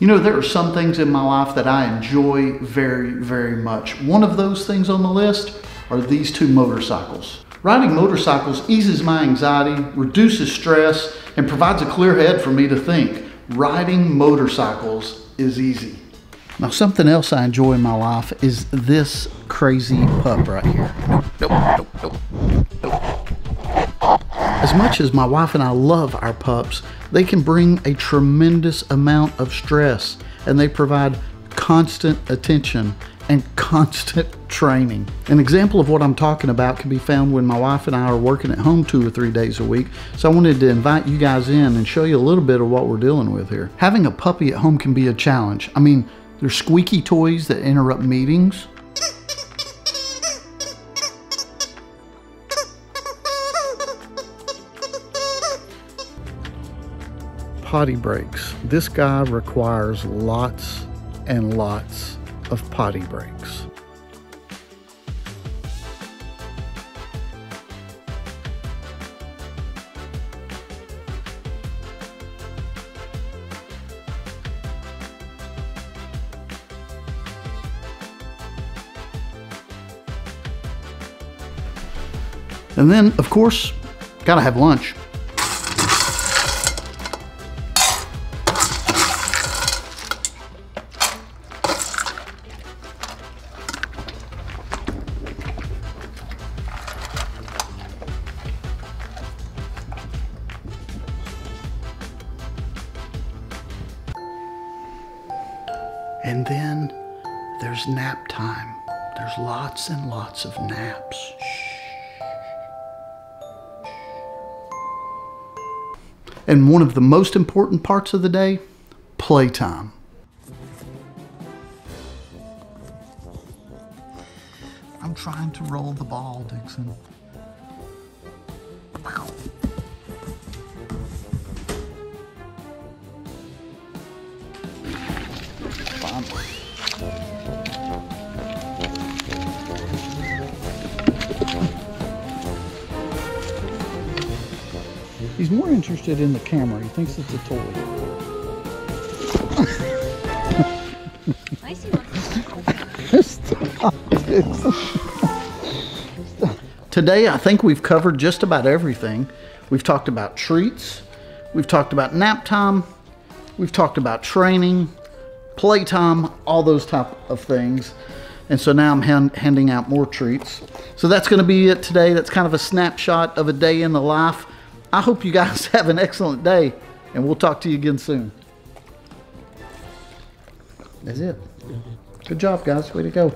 You know, there are some things in my life that I enjoy very, very much. One of those things on the list are these two motorcycles. Riding motorcycles eases my anxiety, reduces stress, and provides a clear head for me to think. Riding motorcycles is easy. Now, something else I enjoy in my life is this crazy pup right here. As much as my wife and I love our pups, they can bring a tremendous amount of stress, and they provide constant attention and constant training. An example of what I'm talking about can be found when my wife and I are working at home 2 or 3 days a week, so I wanted to invite you guys in and show you a little bit of what we're dealing with here. Having a puppy at home can be a challenge. I mean, there's squeaky toys that interrupt meetings. Potty breaks. This guy requires lots and lots of potty breaks. And then, of course, gotta have lunch. And then there's nap time. There's lots and lots of naps. And one of the most important parts of the day, playtime. I'm trying to roll the ball, Dixon. He's more interested in the camera. He thinks it's a toy. I see what. Today, I think we've covered just about everything. We've talked about treats. We've talked about nap time. We've talked about training, playtime, all those type of things. And so now I'm handing out more treats. So that's going to be it today. That's kind of a snapshot of a day in the life. I hope you guys have an excellent day, and we'll talk to you again soon. That's it. Good job, guys. Way to go.